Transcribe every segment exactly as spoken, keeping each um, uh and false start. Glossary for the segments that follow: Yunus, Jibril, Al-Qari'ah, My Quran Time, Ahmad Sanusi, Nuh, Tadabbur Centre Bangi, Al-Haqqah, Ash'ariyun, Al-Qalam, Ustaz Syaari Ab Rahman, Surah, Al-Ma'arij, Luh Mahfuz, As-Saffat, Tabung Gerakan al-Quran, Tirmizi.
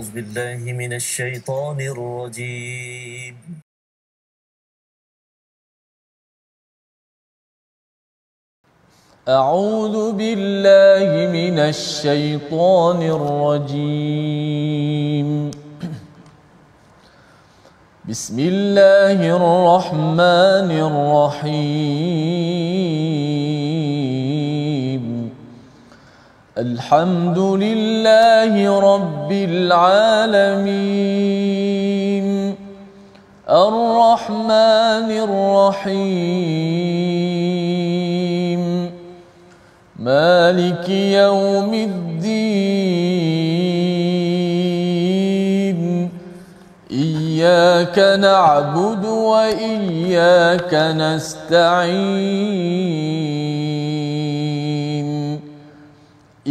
أعوذ بالله من الشيطان الرجيم أعوذ بالله من الشيطان الرجيم بسم الله الرحمن الرحيم الحمد لله رب العالمين الرحمن الرحيم مالك يوم الدين إياك نعبد وإياك نستعين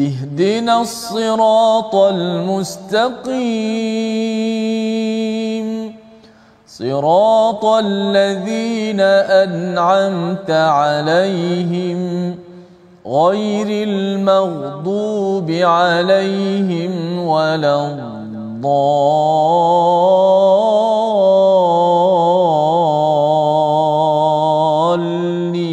اهدنا الصراط المستقيم صراط الذين أنعمت عليهم غير المغضوب عليهم ولا الضالين.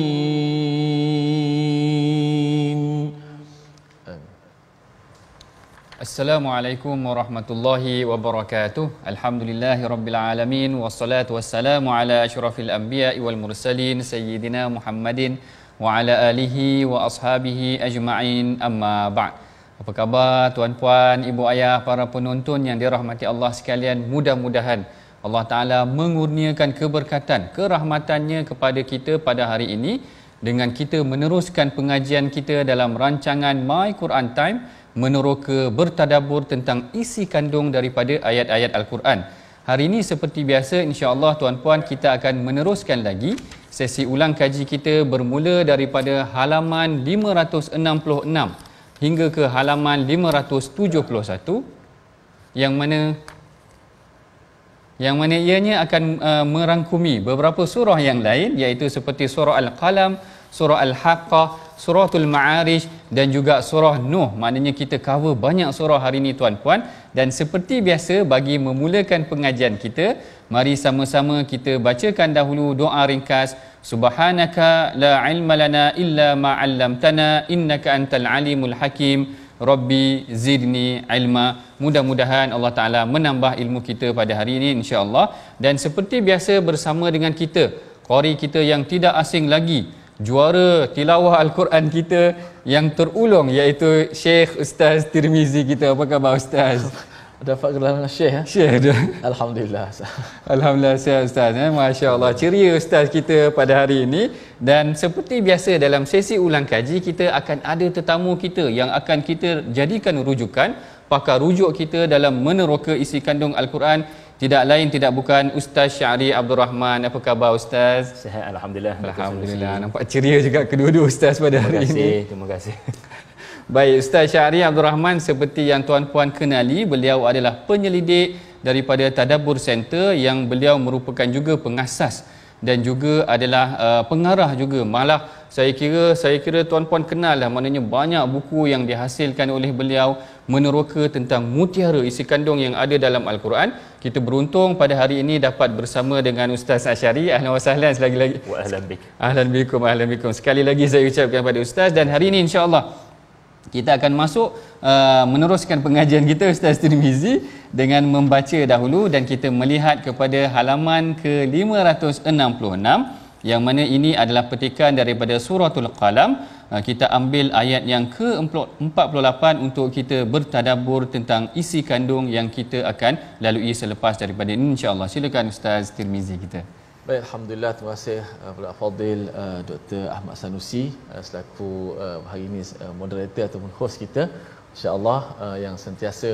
السلام عليكم ورحمة الله وبركاته. الحمد لله رب العالمين والصلاة والسلام على أشرف الأنبياء والمرسلين سيدنا محمد wa ala alihi wa ashabihi ajma'in, amma ba'd. Apa khabar tuan-puan, ibu ayah, para penonton yang dirahmati Allah sekalian? Mudah-mudahan Allah Ta'ala mengurniakan keberkatan, kerahmatannya kepada kita pada hari ini dengan kita meneruskan pengajian kita dalam rancangan My Quran Time, meneroka bertadabbur tentang isi kandung daripada ayat-ayat Al-Quran. Hari ini seperti biasa, insya-Allah tuan-puan, kita akan meneruskan lagi sesi ulang kaji kita bermula daripada halaman lima ratus enam puluh enam hingga ke halaman lima ratus tujuh puluh satu, yang mana yang mana ianya akan uh, merangkumi beberapa surah yang lain, iaitu seperti surah Al-Qalam, surah Al-Haqqah, surah Al-Ma'arij dan juga surah Nuh. Maknanya kita cover banyak surah hari ini tuan-puan, dan seperti biasa bagi memulakan pengajian kita, mari sama-sama kita bacakan dahulu doa ringkas. Subhanaka la ilma lana illa ma 'allamtana innaka antal alimul hakim. Rabbi zidni ilma. Mudah-mudahan Allah Ta'ala menambah ilmu kita pada hari ini insya-Allah. Dan seperti biasa bersama dengan kita qari kita yang tidak asing lagi, juara tilawah Al-Quran kita yang terulung, iaitu Syekh Ustaz Tirmizi kita. Apa khabar Ustaz? Dapat gelaran Syekh. Eh? Syekh dah. Alhamdulillah. Alhamdulillah Syekh Ustaz. Eh? Masya-Allah. Ceria Ustaz kita pada hari ini. Dan seperti biasa dalam sesi ulang kaji kita akan ada tetamu kita yang akan kita jadikan rujukan, pakar rujuk kita dalam meneroka isi kandung Al-Quran. Tidak lain tidak bukan Ustaz Syaari Ab Rahman. Apa khabar Ustaz? Sihat alhamdulillah. Alhamdulillah. Nampak ceria juga kedua-dua Ustaz pada hari ini. Terima kasih. Terima kasih. Baik, Ustaz Syaari Ab Rahman, seperti yang tuan-puan kenali, beliau adalah penyelidik daripada Tadabbur Centre yang beliau merupakan juga pengasas dan juga adalah uh, pengarah juga. Malah saya kira saya kira tuan-puan kenal lah, maknanya banyak buku yang dihasilkan oleh beliau meneroka tentang mutiara isi kandung yang ada dalam Al-Quran. Kita beruntung pada hari ini dapat bersama dengan Ustaz Syaari. Ahlan wa sahlan sekali lagi. Wa ahlan bik. Ahlan bikum, ahlan bikum. Sekali lagi saya ucapkan kepada Ustaz, dan hari ini insya-Allah kita akan masuk uh, meneruskan pengajian kita Ustaz Tirmizi dengan membaca dahulu, dan kita melihat kepada halaman ke lima ratus enam puluh enam yang mana ini adalah petikan daripada suratul Qalam. Uh, kita ambil ayat yang ke empat puluh lapan untuk kita bertadabbur tentang isi kandung yang kita akan lalui selepas daripada ini insya-Allah. Silakan Ustaz Tirmizi kita. Baik, alhamdulillah, terima kasih kepada uh, Fadil uh, Doktor Ahmad Sanusi uh, selaku uh, hari ini uh, moderator ataupun host kita insya-Allah, uh, yang sentiasa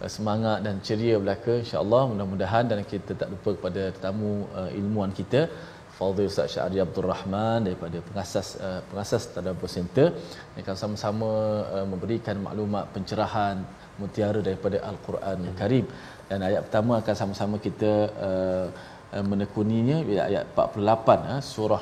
uh, semangat dan ceria belaka insya-Allah. Mudah-mudahan dan kita tak lupa kepada tetamu uh, ilmuan kita Fadil Ustaz Syaari Abdul Rahman daripada pengasas uh, pengasas Tadabbur Centre, yang akan sama-sama uh, memberikan maklumat pencerahan mutiara daripada Al-Quran hmm. Karim. Dan ayat pertama akan sama-sama kita uh, menekuninya, ayat empat puluh lapan, surah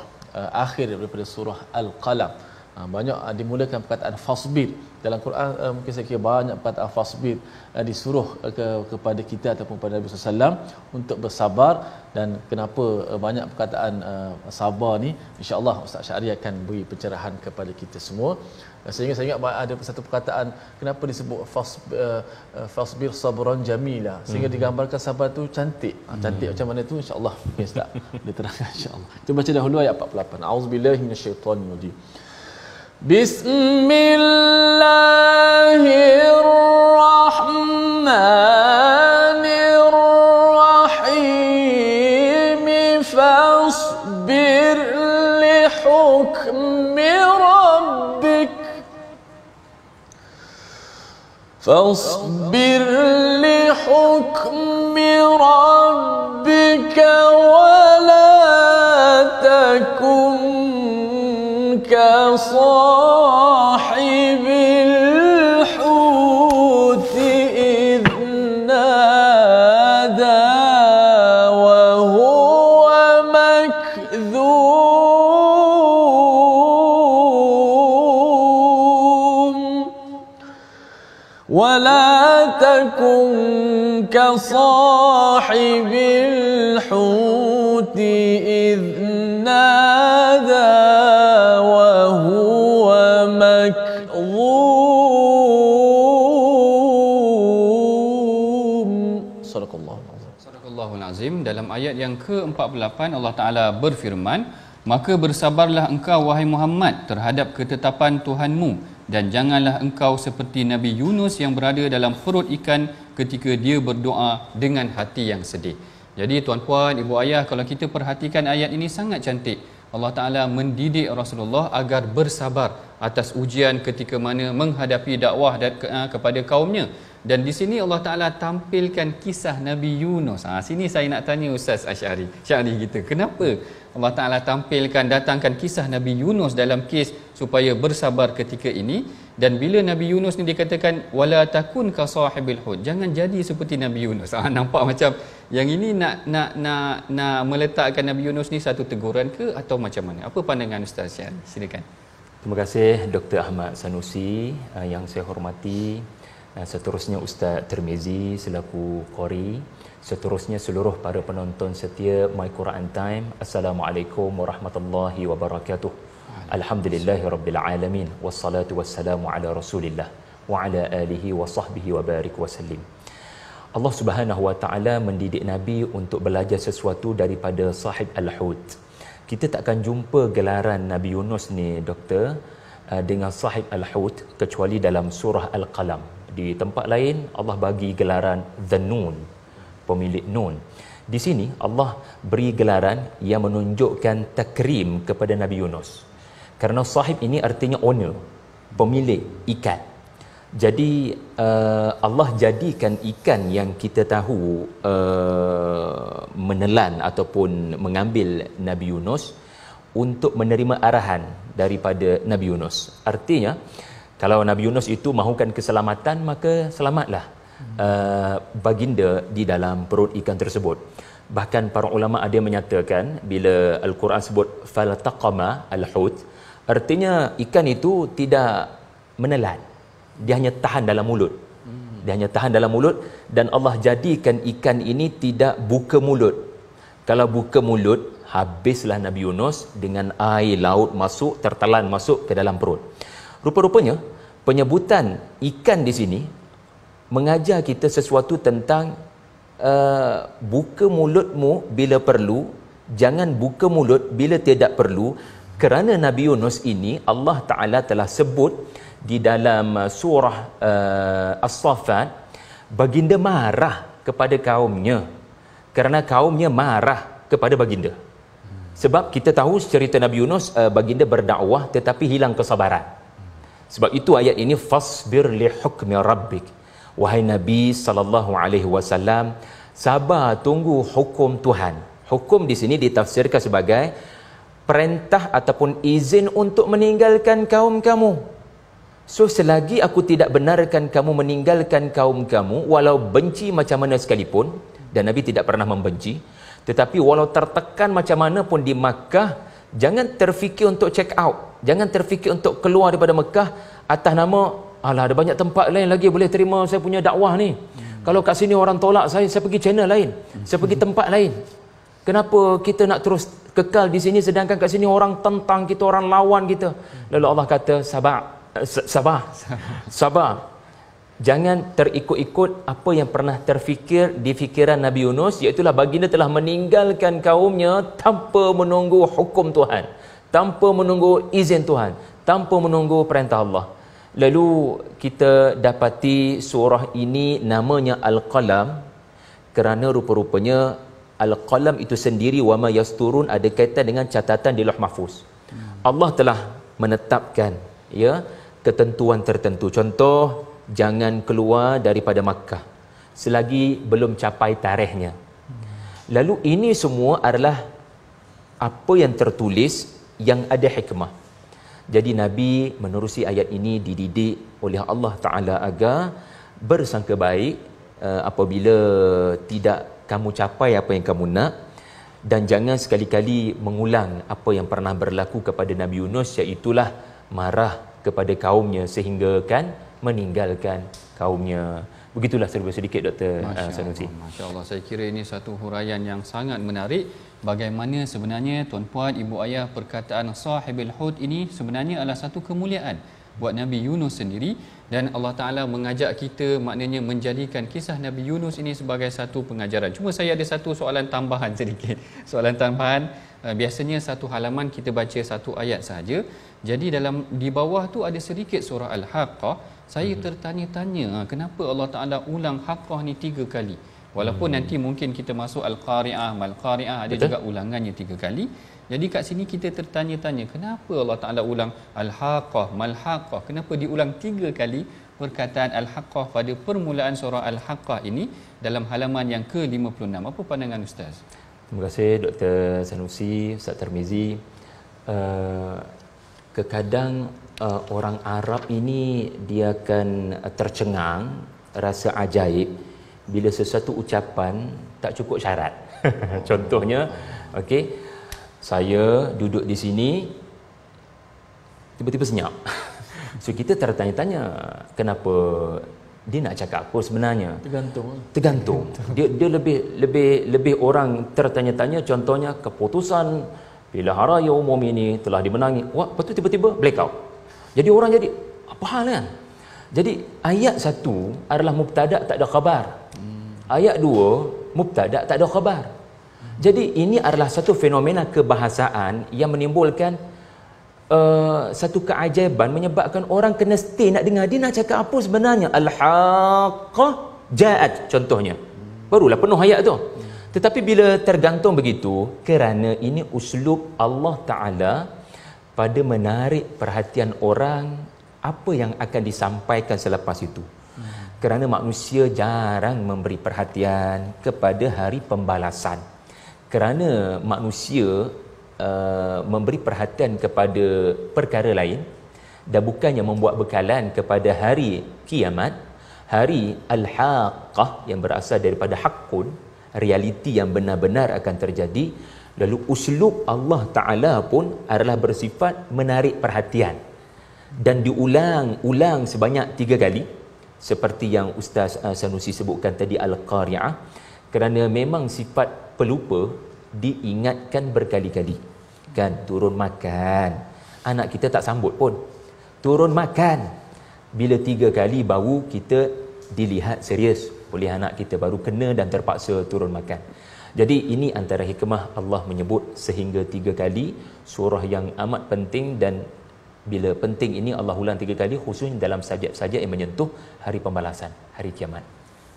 akhir daripada surah Al-Qalam. Ha, banyak dimulakan perkataan fasbir dalam Quran. Uh, mungkin saya kira banyak perkataan fasbir uh, disuruh uh, ke, kepada kita ataupun kepada Nabi sallallahu alaihi wasallam untuk bersabar. Dan kenapa uh, banyak perkataan uh, sabar ni, insya-Allah Ustaz Syaari akan beri pencerahan kepada kita semua. Uh, sehingga saya ingat ada satu perkataan kenapa disebut fasbir, uh, uh, fasbir sabran jamila, sehingga hmm. digambarkan sabar tu cantik. Ha, cantik hmm. macam mana tu insya-Allah okay, Ustaz dia terangkan insya-Allah. Kita baca dahulu ayat empat puluh lapan. Auzubillahi minasyaitonirrajim. Bismillahirrahmanirrahim. Fasbir lihukmi rabbik. Fasbir lihukmi rabbika wala takum كصاحب الحوت إذ نادى وهو مكذوم ولا تكن كصاحب الحوت إذ نادى Azim. Dalam ayat yang ke empat puluh lapan Allah Taala berfirman, maka bersabarlah engkau wahai Muhammad terhadap ketetapan Tuhanmu dan janganlah engkau seperti Nabi Yunus yang berada dalam perut ikan ketika dia berdoa dengan hati yang sedih. Jadi tuan-puan, ibu ayah, kalau kita perhatikan ayat ini sangat cantik. Allah Taala mendidik Rasulullah agar bersabar atas ujian ketika mana menghadapi dakwah dan ke, uh, kepada kaumnya. Dan di sini Allah Taala tampilkan kisah Nabi Yunus. Ha, sini saya nak tanya Ustaz Syaari, Syaari kita, kenapa Allah Taala tampilkan datangkan kisah Nabi Yunus dalam kes supaya bersabar ketika ini? Dan bila Nabi Yunus ni dikatakan wala takun ka sahibil hud, jangan jadi seperti Nabi Yunus. Ha, nampak macam yang ini nak nak nak nak meletakkan Nabi Yunus ni satu teguran ke atau macam mana? Apa pandangan Ustaz Syaari? Silakan. Terima kasih Doktor Ahmad Sanusi yang saya hormati. Seterusnya Ustaz Tirmizi selaku qari, seterusnya seluruh para penonton setia My Quran Time. Assalamualaikum warahmatullahi wabarakatuh. Alhamdulillahirabbil alamin wassalatu wassalamu ala Rasulillah wa ala alihi wa sahbihi wa barik wa sallim. Allah Subhanahu wa taala mendidik nabi untuk belajar sesuatu daripada sahib al-hut. Kita takkan jumpa gelaran Nabi Yunus ni doktor dengan sahib al-hut kecuali dalam surah Al-Qalam. Di tempat lain Allah bagi gelaran The Nun, pemilik Nun. Di sini Allah beri gelaran yang menunjukkan takrim kepada Nabi Yunus. Kerana sahib ini artinya owner, pemilik ikan. Jadi uh, Allah jadikan ikan yang kita tahu uh, menelan ataupun mengambil Nabi Yunus untuk menerima arahan daripada Nabi Yunus. Artinya kalau Nabi Yunus itu mahukan keselamatan, maka selamatlah uh, baginda di dalam perut ikan tersebut. Bahkan para ulama ada menyatakan bila Al-Quran sebut falataqama al-hut, artinya ikan itu tidak menelan, dia hanya tahan dalam mulut. Dia hanya tahan dalam mulut dan Allah jadikan ikan ini tidak buka mulut. Kalau buka mulut, habislah Nabi Yunus dengan air laut masuk, tertelan masuk ke dalam perut. Rupa-rupanya penyebutan ikan di sini mengajar kita sesuatu tentang uh, buka mulutmu bila perlu, jangan buka mulut bila tidak perlu. Kerana Nabi Yunus ini Allah Ta'ala telah sebut di dalam surah uh, As-Saffat, baginda marah kepada kaumnya kerana kaumnya marah kepada baginda. Sebab kita tahu cerita Nabi Yunus, uh, baginda berdakwah tetapi hilang kesabaran. Sebab itu ayat ini fasbir li hukmi rabbik, wahai Nabi sallallahu alaihi wasallam, sabar tunggu hukum Tuhan. Hukum di sini ditafsirkan sebagai perintah ataupun izin untuk meninggalkan kaum kamu. So selagi aku tidak benarkan kamu meninggalkan kaum kamu, walau benci macam mana sekalipun, dan Nabi tidak pernah membenci, tetapi walau tertekan macam mana pun di Makkah, jangan terfikir untuk check out. Jangan terfikir untuk keluar daripada Mekah atas nama, alah ada banyak tempat lain lagi boleh terima saya punya dakwah ni. Hmm. Kalau kat sini orang tolak saya, saya pergi channel lain, hmm. saya pergi tempat lain. Kenapa kita nak terus kekal di sini sedangkan kat sini orang tentang kita, orang lawan kita? Lalu Allah kata, sabar, sabar, sabar. Jangan terikut-ikut apa yang pernah terfikir di fikiran Nabi Yunus, iaitulah baginda telah meninggalkan kaumnya tanpa menunggu hukum Tuhan, tanpa menunggu izin Tuhan, tanpa menunggu perintah Allah. Lalu kita dapati surah ini namanya Al-Qalam kerana rupa-rupanya Al-Qalam itu sendiri, wa ma yasturun, ada kaitan dengan catatan di Luh Mahfuz. Allah telah menetapkan ya ketentuan tertentu. Contoh, jangan keluar daripada Makkah selagi belum capai tarikhnya. Lalu ini semua adalah apa yang tertulis yang ada hikmah. Jadi Nabi menerusi ayat ini dididik oleh Allah Taala agar bersangka baik apabila tidak kamu capai apa yang kamu nak, dan jangan sekali-kali mengulang apa yang pernah berlaku kepada Nabi Yunus, iaitulah marah kepada kaumnya sehingga kan meninggalkan kaumnya. Begitulah serba sedikit Doktor Sanusi. Masya Allah, saya kira ini satu huraian yang sangat menarik bagaimana sebenarnya tuan-puan, ibu ayah, perkataan sahibil hud ini sebenarnya adalah satu kemuliaan buat Nabi Yunus sendiri, dan Allah Ta'ala mengajak kita maknanya menjadikan kisah Nabi Yunus ini sebagai satu pengajaran. Cuma saya ada satu soalan tambahan sedikit. Soalan tambahan, biasanya satu halaman kita baca satu ayat sahaja. Jadi dalam di bawah tu ada sedikit surah Al-Haqqah. Saya hmm. tertanya-tanya kenapa Allah Ta'ala ulang Haqqah ni tiga kali. Walaupun hmm. nanti mungkin kita masuk Al-Qari'ah, Al-Qari'ah ada Betul? juga ulangannya tiga kali. Jadi kat sini kita tertanya-tanya kenapa Allah Ta'ala ulang Al-Haqqah, Mal-Haqqah. Kenapa diulang tiga kali perkataan Al-Haqqah pada permulaan surah Al-Haqqah ini dalam halaman yang ke lima puluh enam? Apa pandangan Ustaz? Terima kasih Doktor Sanusi, Ustaz Tirmizi. Uh, kekadang uh, orang Arab ini dia akan tercengang, rasa ajaib bila sesuatu ucapan tak cukup syarat. Contohnya, okey, saya duduk di sini tiba-tiba senyap. So kita tertanya-tanya kenapa dia nak cakap apa sebenarnya? Tergantung. Tergantung. Dia dia lebih lebih lebih orang tertanya-tanya, contohnya keputusan pilihan raya umum ini telah dimenangi. Wah, lepas tu tiba-tiba blackout. Jadi orang jadi apa hal kan? Jadi ayat satu adalah mubtada tak ada khabar. Ayat dua mubtada tak ada khabar. Jadi ini adalah satu fenomena kebahasaan yang menimbulkan uh, satu keajaiban, menyebabkan orang kena stay nak dengar dia nak cakap apa sebenarnya. Al-Haqqah ja'at contohnya. Barulah penuh ayat tu. Tetapi bila tergantung begitu, kerana ini uslub Allah Ta'ala pada menarik perhatian orang apa yang akan disampaikan selepas itu. Kerana manusia jarang memberi perhatian kepada hari pembalasan. Kerana manusia uh, memberi perhatian kepada perkara lain dan bukannya membuat bekalan kepada hari kiamat, hari Al-Haqqah yang berasal daripada haqqun, realiti yang benar-benar akan terjadi. Lalu uslub Allah Ta'ala pun adalah bersifat menarik perhatian dan diulang-ulang sebanyak tiga kali seperti yang Ustaz uh, Sanusi sebutkan tadi, Al-Qari'ah, kerana memang sifat pelupa diingatkan berkali-kali. Kan, turun makan, anak kita tak sambut pun turun makan. Bila tiga kali baru kita dilihat serius oleh anak kita, baru kena dan terpaksa turun makan. Jadi ini antara hikmah Allah menyebut sehingga tiga kali surah yang amat penting, dan bila penting ini Allah ulang tiga kali khususnya dalam sajak-sajak yang menyentuh hari pembalasan, hari kiamat.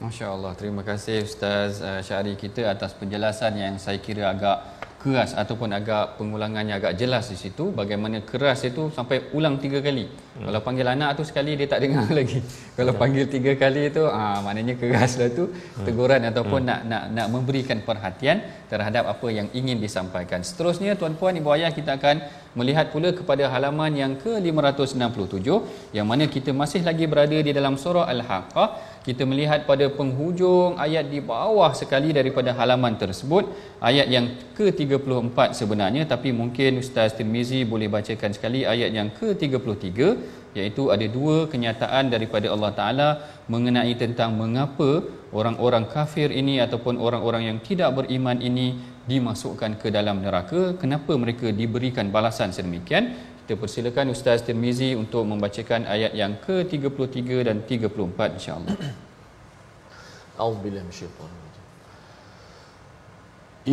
Masya Allah, terima kasih Ustaz Syaari kita atas penjelasan yang saya kira agak keras ataupun agak pengulangannya agak jelas di situ. Bagaimana keras itu sampai ulang tiga kali. Hmm. Kalau panggil anak tu sekali dia tak dengar lagi. Kalau hmm. panggil tiga kali itu, ah maknanya keraslah tu teguran hmm. ataupun hmm. nak nak nak memberikan perhatian terhadap apa yang ingin disampaikan. Seterusnya tuan-puan, ibu ayah, kita akan melihat pula kepada halaman yang ke lima ratus enam puluh tujuh yang mana kita masih lagi berada di dalam surah Al-Haqqah. Kita melihat pada penghujung ayat di bawah sekali daripada halaman tersebut, ayat yang ke tiga puluh empat sebenarnya, tapi mungkin Ustaz Tirmizi boleh bacakan sekali ayat yang ke tiga puluh tiga, iaitu ada dua kenyataan daripada Allah Ta'ala mengenai tentang mengapa orang-orang kafir ini ataupun orang-orang yang tidak beriman ini dimasukkan ke dalam neraka, kenapa mereka diberikan balasan sedemikian. Kita persilakan Ustaz Tirmizi untuk membacakan ayat yang ke tiga puluh tiga dan tiga puluh empat insya-Allah. A'udzubillahi minasyaitanir rajim.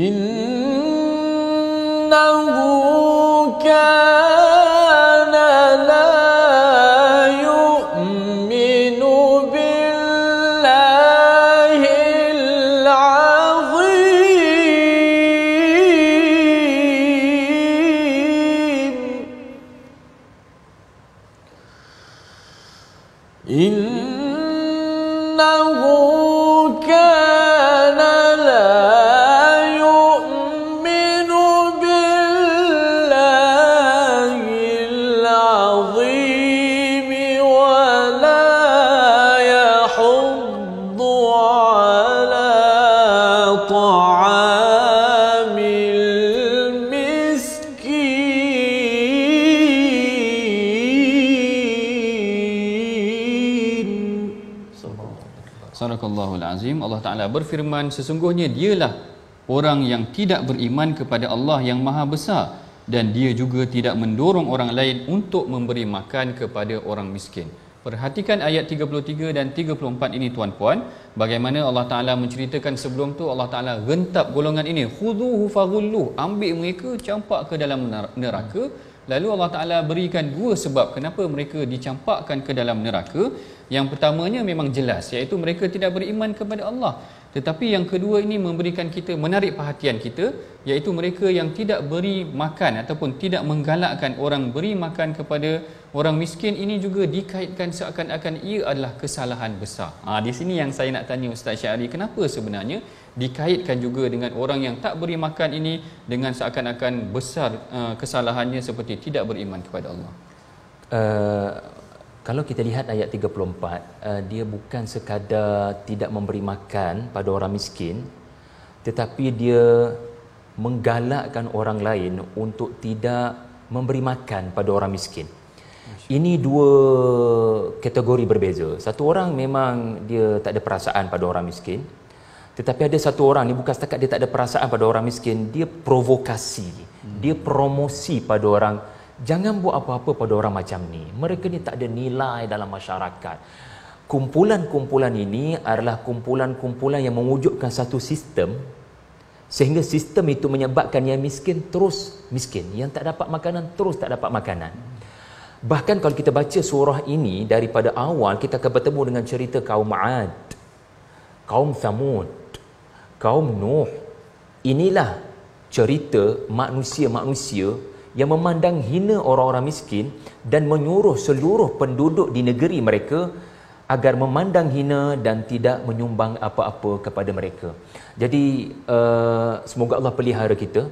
Innahu kana la yu'minu billahil 'azim. Innahu kana la Azim. Allah Ta'ala berfirman, sesungguhnya dialah orang yang tidak beriman kepada Allah yang maha besar, dan dia juga tidak mendorong orang lain untuk memberi makan kepada orang miskin. Perhatikan ayat tiga puluh tiga dan tiga puluh empat ini tuan-puan, bagaimana Allah Ta'ala menceritakan sebelum tu Allah Ta'ala rentap golongan ini, khuduhu faghulluh, ambil mereka campak ke dalam neraka. Lalu Allah Ta'ala berikan dua sebab kenapa mereka dicampakkan ke dalam neraka. Yang pertamanya memang jelas, iaitu mereka tidak beriman kepada Allah. Tetapi yang kedua ini memberikan kita, menarik perhatian kita, iaitu mereka yang tidak beri makan ataupun tidak menggalakkan orang beri makan kepada orang miskin ini juga dikaitkan seakan-akan ia adalah kesalahan besar. Ha, di sini yang saya nak tanya Ustaz Syaari, kenapa sebenarnya dikaitkan juga dengan orang yang tak beri makan ini dengan seakan-akan besar uh, kesalahannya seperti tidak beriman kepada Allah? Uh... Kalau kita lihat ayat tiga puluh empat, uh, dia bukan sekadar tidak memberi makan pada orang miskin, tetapi dia menggalakkan orang lain untuk tidak memberi makan pada orang miskin. Ini dua kategori berbeza. Satu orang memang dia tak ada perasaan pada orang miskin, tetapi ada satu orang ni bukan setakat dia tak ada perasaan pada orang miskin, dia provokasi, hmm. dia promosi pada orang. Jangan buat apa-apa pada orang macam ni. Mereka ni tak ada nilai dalam masyarakat. Kumpulan-kumpulan ini adalah kumpulan-kumpulan yang mewujudkan satu sistem, sehingga sistem itu menyebabkan yang miskin terus miskin, yang tak dapat makanan terus tak dapat makanan. Bahkan kalau kita baca surah ini daripada awal, kita akan bertemu dengan cerita kaum Ad, kaum Thamud, kaum Nuh. Inilah cerita manusia-manusia yang memandang hina orang-orang miskin dan menyuruh seluruh penduduk di negeri mereka agar memandang hina dan tidak menyumbang apa-apa kepada mereka. Jadi uh, semoga Allah pelihara kita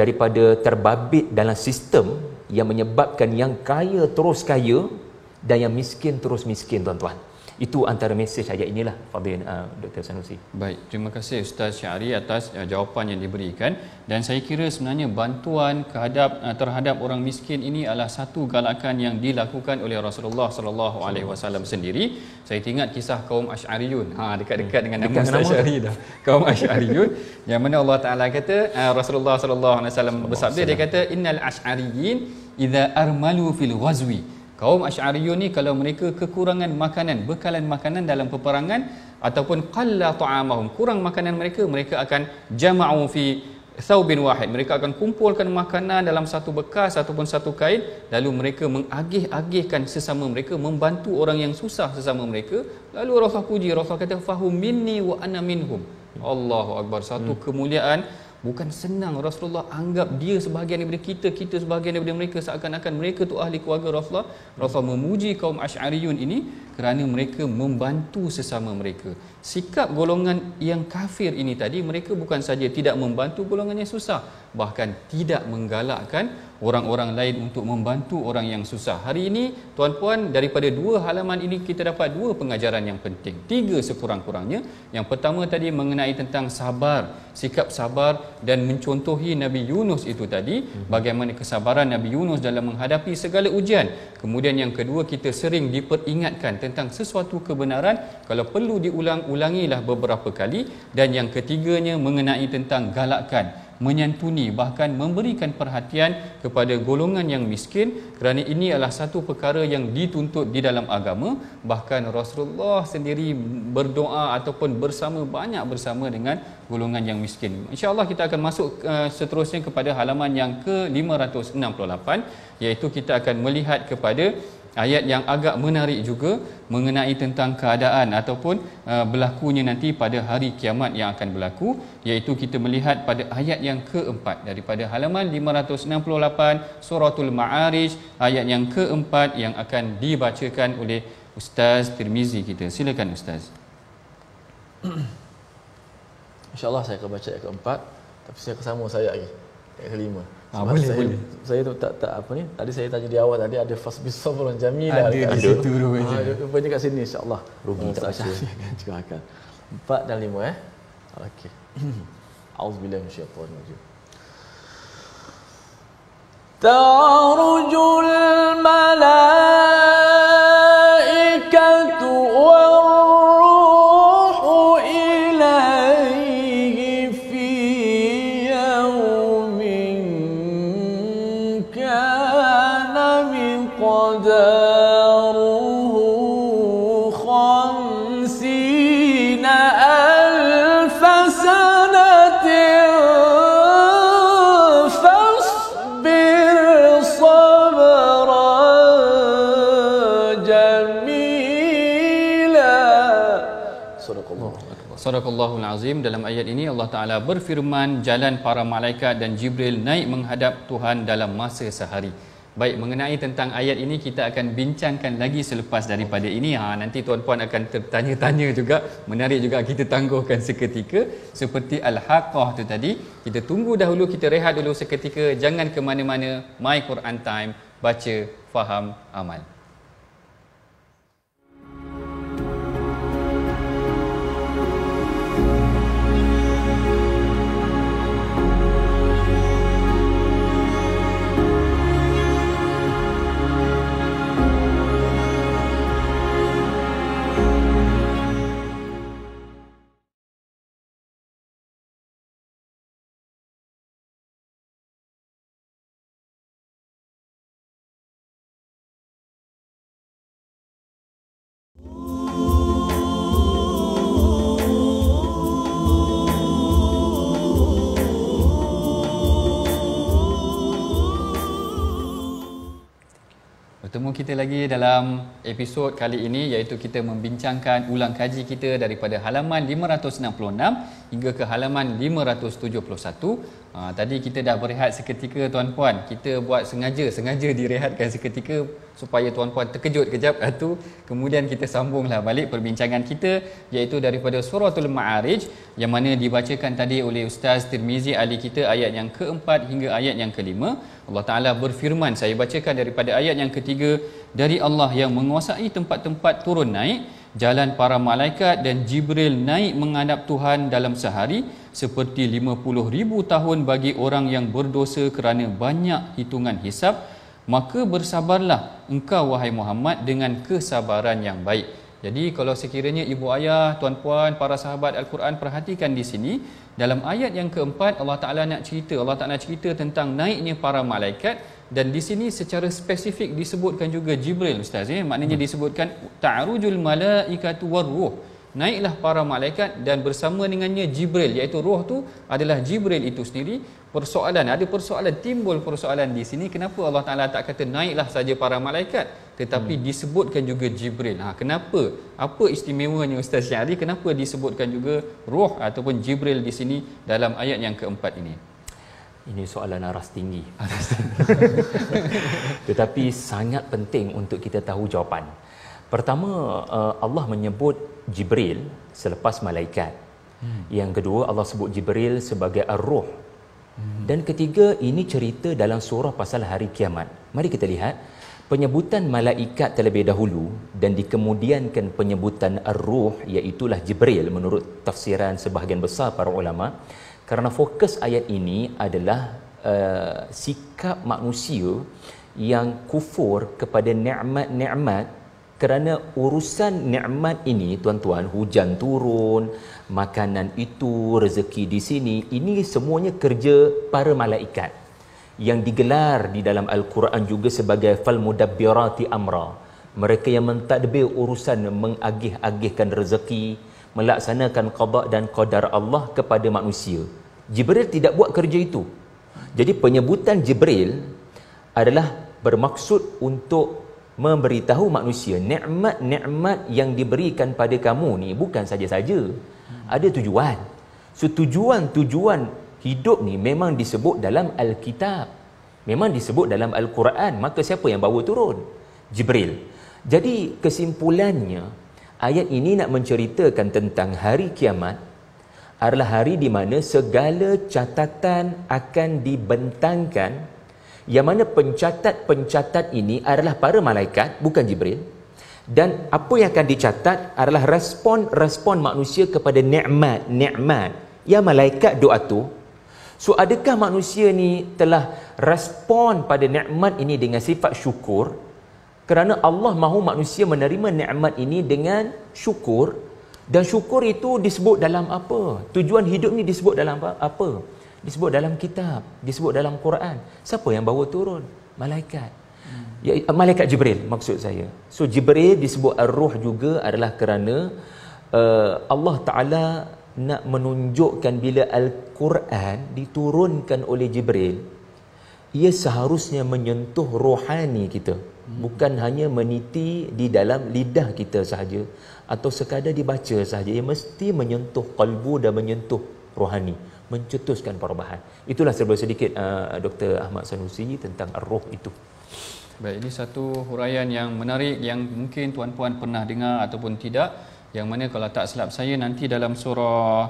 daripada terbabit dalam sistem yang menyebabkan yang kaya terus kaya dan yang miskin terus miskin, tuan-tuan. Itu antara mesej ayat inilah, Fadil uh, Doktor Sanusi. Baik, terima kasih Ustaz Syaari atas uh, jawapan yang diberikan, dan saya kira sebenarnya bantuan terhadap uh, terhadap orang miskin ini adalah satu galakan yang dilakukan oleh Rasulullah sallallahu alaihi wasallam sendiri. Saya ingat kisah kaum Ash'ariyun. Ha, dekat-dekat dengan nama dekat Ustaz Syaari dah. Kaum Ash'ariyun yang mana Allah Taala kata, uh, Rasulullah sallallahu alaihi wasallam bersabda, dia kata innal ash'ariyin idza armalu fil ghazwi. Kaum Ash'ariyun ni kalau mereka kekurangan makanan, bekalan makanan dalam peperangan ataupun qalla ta'amahum, kurang makanan mereka, mereka akan jama'u fi thawbin wahid, mereka akan kumpulkan makanan dalam satu bekas ataupun satu kain, lalu mereka mengagih-agihkan sesama mereka, membantu orang yang susah sesama mereka. Lalu Rasul puji, Rasul kata fahum minni wa ana minhum. Allahu akbar, satu hmm. kemuliaan. Bukan senang Rasulullah anggap dia sebahagian daripada kita, kita sebahagian daripada mereka, seakan-akan mereka tu ahli keluarga Rasulullah. Rasulullah memuji kaum Ash'ariyun ini kerana mereka membantu sesama mereka. Sikap golongan yang kafir ini tadi, mereka bukan saja tidak membantu golongan yang susah, bahkan tidak menggalakkan orang-orang lain untuk membantu orang yang susah. Hari ini tuan-puan, daripada dua halaman ini kita dapat dua pengajaran yang penting, tiga sekurang-kurangnya. Yang pertama tadi mengenai tentang sabar, sikap sabar, dan mencontohi Nabi Yunus itu tadi, bagaimana kesabaran Nabi Yunus dalam menghadapi segala ujian. Kemudian yang kedua, kita sering diperingatkan tentang sesuatu kebenaran, kalau perlu diulang-ulangilah beberapa kali. Dan yang ketiganya mengenai tentang galakkan, menyantuni, bahkan memberikan perhatian kepada golongan yang miskin, kerana ini adalah satu perkara yang dituntut di dalam agama. Bahkan Rasulullah sendiri berdoa ataupun bersama banyak bersama dengan golongan yang miskin. InsyaAllah kita akan masuk uh, seterusnya kepada halaman yang ke lima ratus enam puluh lapan, iaitu kita akan melihat kepada ayat yang agak menarik juga mengenai tentang keadaan ataupun uh, berlakunya nanti pada hari kiamat yang akan berlaku, iaitu kita melihat pada ayat yang keempat daripada halaman lima ratus enam puluh lapan suratul Ma'arij, ayat yang keempat yang akan dibacakan oleh Ustaz Tirmizi kita. Silakan Ustaz. InsyaAllah saya akan baca ayat keempat, tapi saya akan sama saya lagi ayat kelima. Ah, boleh, saya, boleh. Saya tu tak tak apa ni. Tadi saya tanya di awal tadi ada fasbis sabrun jamilah. Ada di situ rupanya. Ah, rupanya kat sini insya-Allah. Rugi tak baca. empat dan lima eh. Okey. Auzubillahi minasyaitanir rajim. Ta'rujul malaikatu Sadaqallahul Azim. Dalam ayat ini Allah Ta'ala berfirman jalan para malaikat dan Jibril naik menghadap Tuhan dalam masa sehari. Baik, mengenai tentang ayat ini kita akan bincangkan lagi selepas daripada ini. Ha, nanti tuan-puan akan tertanya-tanya juga, menarik juga, kita tangguhkan seketika seperti Al-Haqqah tu tadi. Kita tunggu dahulu, kita rehat dulu seketika, jangan ke mana-mana. My Quran Time, baca, faham, amal. Bertemu kita lagi dalam episod kali ini, iaitu kita membincangkan ulang kaji kita daripada halaman lima ratus enam puluh enam hingga ke halaman lima ratus tujuh puluh satu. Ha, tadi kita dah berehat seketika tuan-puan. Kita buat sengaja, sengaja direhatkan seketika supaya tuan-puan terkejut kejap itu. Kemudian kita sambunglah balik perbincangan kita, iaitu daripada suratul Ma'arij yang mana dibacakan tadi oleh Ustaz Tirmizi ahli kita, ayat yang keempat hingga ayat yang kelima. Allah Ta'ala berfirman, saya bacakan daripada ayat yang ketiga. Dari Allah yang menguasai tempat-tempat turun naik, jalan para malaikat dan Jibril naik menghadap Tuhan dalam sehari, seperti lima puluh ribu tahun bagi orang yang berdosa kerana banyak hitungan hisab. Maka bersabarlah engkau wahai Muhammad dengan kesabaran yang baik. Jadi kalau sekiranya ibu ayah, tuan-puan, para sahabat Al-Quran perhatikan di sini, dalam ayat yang keempat Allah Ta'ala nak cerita, Allah Ta'ala cerita tentang naiknya para malaikat, dan di sini secara spesifik disebutkan juga Jibril Ustaz ya. Maknanya disebutkan ta'rujul malaikatu warruh, naiklah para malaikat dan bersama dengannya Jibril, iaitu roh tu adalah Jibril itu sendiri. Persoalan, ada persoalan, timbul persoalan di sini, kenapa Allah Taala tak kata naiklah saja para malaikat tetapi hmm. disebutkan juga Jibril? Ha, kenapa? Apa istimewanya Ustaz Syaari, kenapa disebutkan juga roh ataupun Jibril di sini dalam ayat yang keempat ini? Ini soalan aras tinggi. Aras tinggi. Tetapi sangat penting untuk kita tahu jawapan. Pertama, Allah menyebut Jibril selepas malaikat. Hmm. Yang kedua, Allah sebut Jibril sebagai ar-ruh. Hmm. Dan ketiga, ini cerita dalam surah pasal hari kiamat. Mari kita lihat penyebutan malaikat terlebih dahulu dan dikemudiankan penyebutan ar-ruh, iaitulah Jibril menurut tafsiran sebahagian besar para ulama, kerana fokus ayat ini adalah uh, sikap manusia yang kufur kepada nikmat-nikmat. Kerana urusan nikmat ini, tuan-tuan, hujan turun, makanan itu, rezeki di sini, ini semuanya kerja para malaikat yang digelar di dalam Al-Quran juga sebagai fal mudabbirati amra, mereka yang mentadbir urusan, mengagih-agihkan rezeki, melaksanakan qada dan qadar Allah kepada manusia. Jibril tidak buat kerja itu. Jadi penyebutan Jibril adalah bermaksud untuk memberitahu manusia nikmat-nikmat yang diberikan pada kamu ni bukan saja-saja, ada tujuan. So tujuan-tujuan hidup ni memang disebut dalam Alkitab, memang disebut dalam Al-Quran. Maka siapa yang bawa turun? Jibril. Jadi kesimpulannya, ayat ini nak menceritakan tentang hari kiamat adalah hari di mana segala catatan akan dibentangkan, yang mana pencatat-pencatat ini adalah para malaikat, bukan Jibril. Dan apa yang akan dicatat adalah respon-respon manusia kepada nikmat-nikmat yang malaikat doa tu. So adakah manusia ni telah respon pada nikmat ini dengan sifat syukur? Kerana Allah mahu manusia menerima nikmat ini dengan syukur, dan syukur itu disebut dalam apa? Tujuan hidup ni disebut dalam apa? Disebut dalam kitab, disebut dalam Quran. Siapa yang bawa turun? Malaikat. Ya, malaikat Jibril maksud saya. So Jibril disebut ar-ruh juga adalah kerana uh, Allah Taala nak menunjukkan bila Al-Quran diturunkan oleh Jibril, ia seharusnya menyentuh rohani kita, bukan hanya meniti di dalam lidah kita sahaja atau sekadar dibaca sahaja. Ia mesti menyentuh qalbu dan menyentuh rohani, mencetuskan perubahan. Itulah serba sedikit uh, Doktor Ahmad Sanusi tentang ar-ruh itu. Baik, ini satu huraian yang menarik yang mungkin tuan-puan pernah dengar ataupun tidak, yang mana kalau tak silap saya nanti dalam surah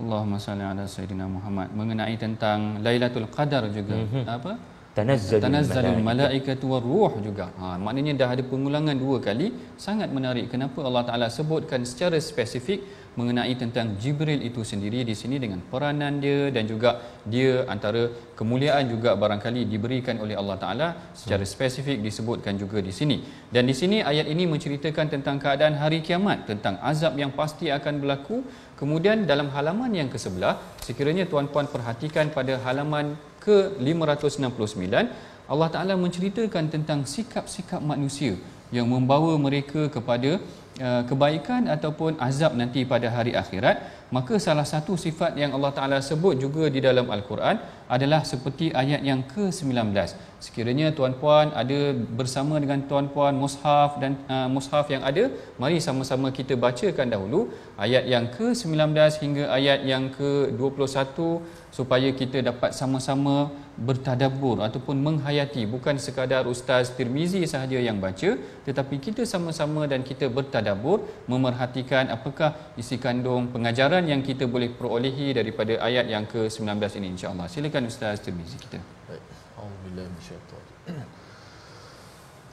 Allahumma salli ala sayyidina Muhammad mengenai tentang Lailatul Qadar juga. Mm-hmm. Apa? Tanazzalul, Tanazzalul malaikatu waruh juga. Ha, maknanya dah ada pengulangan dua kali. Sangat menarik kenapa Allah Taala sebutkan secara spesifik mengenai tentang Jibril itu sendiri di sini dengan peranan dia, dan juga dia antara kemuliaan juga barangkali diberikan oleh Allah Taala secara spesifik disebutkan juga di sini. Dan di sini ayat ini menceritakan tentang keadaan hari kiamat, tentang azab yang pasti akan berlaku. Kemudian dalam halaman yang kesebelah, sekiranya tuan-puan perhatikan pada halaman ke lima ratus enam puluh sembilan, Allah Taala menceritakan tentang sikap-sikap manusia yang membawa mereka kepada uh, kebaikan ataupun azab nanti pada hari akhirat. Maka salah satu sifat yang Allah Taala sebut juga di dalam Al-Quran adalah seperti ayat yang ke sembilan belas. Sekiranya tuan-puan ada bersama dengan tuan-puan mushaf dan uh, mushaf yang ada, mari sama-sama kita bacakan dahulu ayat yang ke sembilan belas hingga ayat yang ke dua puluh satu supaya kita dapat sama-sama bertadabbur ataupun menghayati, bukan sekadar Ustaz Tirmizi sahaja yang baca, tetapi kita sama-sama dan kita bertadabbur, memerhatikan apakah isi kandung pengajaran yang kita boleh perolehi daripada ayat yang ke sembilan belas ini, insya-Allah. Silakan Ustaz Tirmizi kita. Baik. Auzubillahi minasyaitanir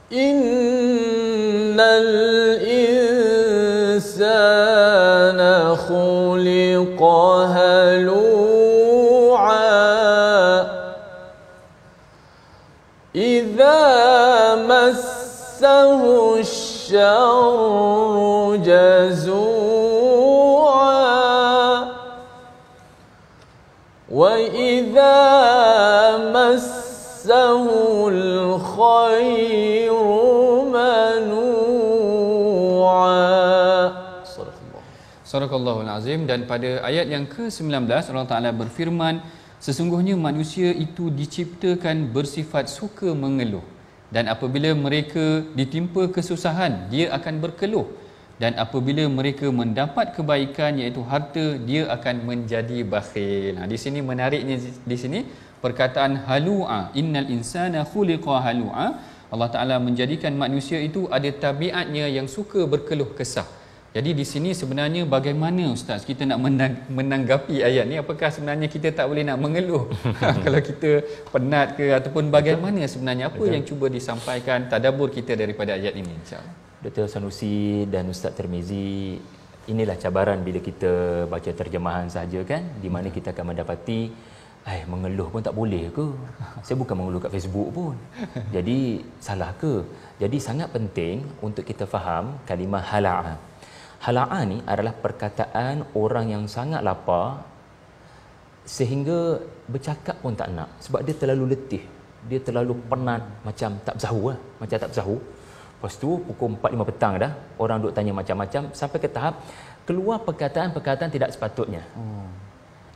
Innal insana khuliqa halu الشر جزوعا وإذا مسه الخير منوعا. Sadaqallahul Azim. Dan pada ayat yang ke sembilan belas Allah Taala berfirman, sesungguhnya manusia itu diciptakan bersifat suka mengeluh, dan apabila mereka ditimpa kesusahan dia akan berkeluh, dan apabila mereka mendapat kebaikan iaitu harta dia akan menjadi bakhil. Ha, di sini menariknya di sini perkataan halua, innal insana khuliqa halua. Allah Taala menjadikan manusia itu ada tabiatnya yang suka berkeluh kesah. Jadi di sini sebenarnya bagaimana ustaz kita nak menang- menanggapi ayat ni? Apakah sebenarnya kita tak boleh nak mengeluh kalau kita penat ke, ataupun bagaimana sebenarnya apa Betul. yang cuba disampaikan tadabbur kita daripada ayat ini, insya-Allah? Doktor Sanusi dan Ustaz Tirmizi, inilah cabaran bila kita baca terjemahan saja kan, di mana kita akan mendapati ai mengeluh pun tak boleh ke? Saya bukan mengeluh kat Facebook pun. Jadi salah ke? Jadi sangat penting untuk kita faham kalimah hala'ah. Hala'ah ni adalah perkataan orang yang sangat lapar sehingga bercakap pun tak nak, sebab dia terlalu letih, dia terlalu penat, macam tak bersahurlah, macam tak bersahur. Lepas tu pukul empat lima petang dah, orang duk tanya macam-macam sampai ke tahap keluar perkataan-perkataan tidak sepatutnya. Hmm.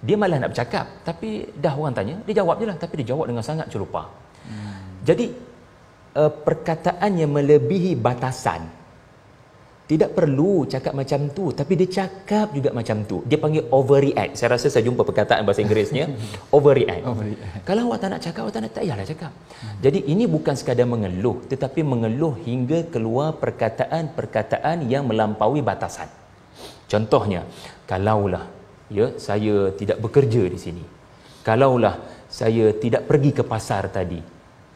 Dia malah nak bercakap, tapi dah orang tanya, dia jawab je lah, tapi dia jawab dengan sangat celupa. Hmm. Jadi uh, perkataan yang melebihi batasan. Tidak perlu cakap macam tu, tapi dia cakap juga macam tu. Dia panggil overreact. Saya rasa saya jumpa perkataan bahasa Inggerisnya overreact. overreact. Kalau awak tak nak cakap, awak tak nak, tak payahlah cakap. Hmm. Jadi ini bukan sekadar mengeluh, tetapi mengeluh hingga keluar perkataan-perkataan yang melampaui batasan. Contohnya, kalaulah ya saya tidak bekerja di sini, kalaulah saya tidak pergi ke pasar tadi,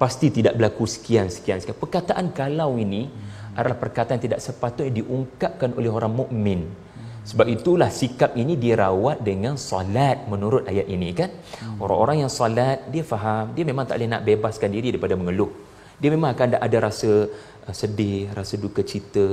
pasti tidak berlaku sekian sekian sekian. Perkataan kalau ini hmm. adalah perkataan tidak sepatutnya diungkapkan oleh orang mukmin. Hmm. Sebab itulah sikap ini dirawat dengan solat menurut ayat ini kan. Hmm. Orang-orang yang solat dia faham, dia memang tak boleh nak bebaskan diri daripada mengeluh. Dia memang akan ada, ada rasa uh, sedih, rasa duka cita.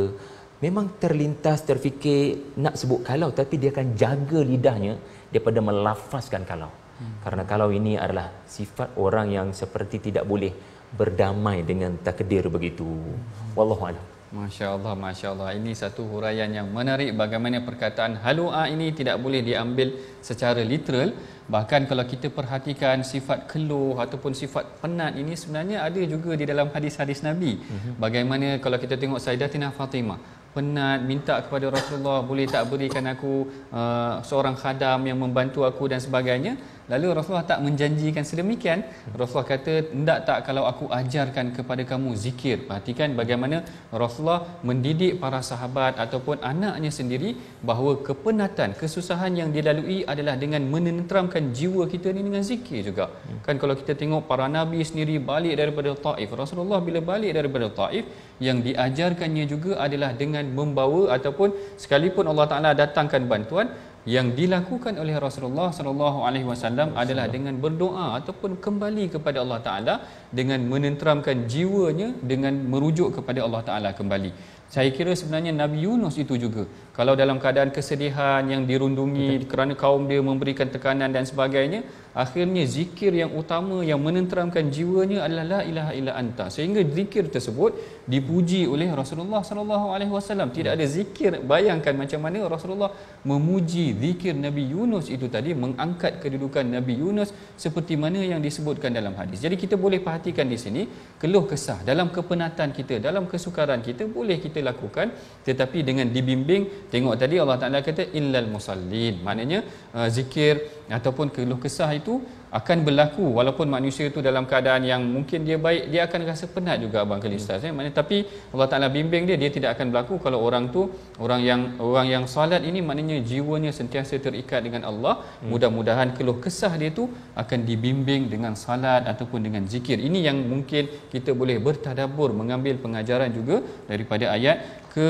Memang terlintas terfikir nak sebut kalau, tapi dia akan jaga lidahnya daripada melafazkan kalau. Hmm. Karena kalau ini adalah sifat orang yang seperti tidak boleh berdamai dengan takdir begitu. Hmm. Wallahu a'lam. Masya-Allah, masya-Allah. Ini satu huraian yang menarik bagaimana perkataan halua ini tidak boleh diambil secara literal. Bahkan kalau kita perhatikan sifat keluh ataupun sifat penat ini sebenarnya ada juga di dalam hadis-hadis Nabi. Hmm. Bagaimana kalau kita tengok Sayyidatina Fatimah penat minta kepada Rasulullah, boleh tak berikan aku uh, seorang khadam yang membantu aku dan sebagainya. Lalu Rasulullah tak menjanjikan sedemikian. Rasulullah kata, "Tidak tak kalau aku ajarkan kepada kamu zikir." Perhatikan bagaimana Rasulullah mendidik para sahabat ataupun anaknya sendiri bahawa kepenatan, kesusahan yang dilalui adalah dengan menenteramkan jiwa kita ni dengan zikir juga. Hmm. Kan kalau kita tengok para nabi sendiri balik daripada Taif, Rasulullah bila balik daripada Taif, yang diajarkannya juga adalah dengan membawa ataupun sekalipun Allah Taala datangkan bantuan, yang dilakukan oleh Rasulullah sallallahu alaihi wasallam adalah dengan berdoa ataupun kembali kepada Allah Taala dengan menenteramkan jiwanya dengan merujuk kepada Allah Taala kembali. Saya kira sebenarnya Nabi Yunus itu juga kalau dalam keadaan kesedihan yang dirundungi Betul. kerana kaum dia memberikan tekanan dan sebagainya, akhirnya zikir yang utama yang menenteramkan jiwanya adalah la ilaha illa anta, sehingga zikir tersebut dipuji oleh Rasulullah sallallahu alaihi wasallam. Tidak ada zikir, bayangkan macam mana Rasulullah memuji zikir Nabi Yunus itu tadi, mengangkat kedudukan Nabi Yunus seperti mana yang disebutkan dalam hadis. Jadi kita boleh perhatikan di sini keluh kesah dalam kepenatan kita, dalam kesukaran kita boleh kita lakukan, tetapi dengan dibimbing. Tengok tadi Allah Taala kata illal musallin, maknanya uh, zikir ataupun keluh kesah itu akan berlaku walaupun manusia itu dalam keadaan yang mungkin dia baik, dia akan rasa penat juga abang kali ustaz ya. Maknanya tapi Allah Taala bimbing dia, dia tidak akan berlaku kalau orang tu orang yang orang yang solat ini, maknanya jiwanya sentiasa terikat dengan Allah. Hmm. Mudah-mudahan keluh kesah dia tu akan dibimbing dengan salat ataupun dengan zikir. Ini yang mungkin kita boleh bertadabbur, mengambil pengajaran juga daripada ayat ke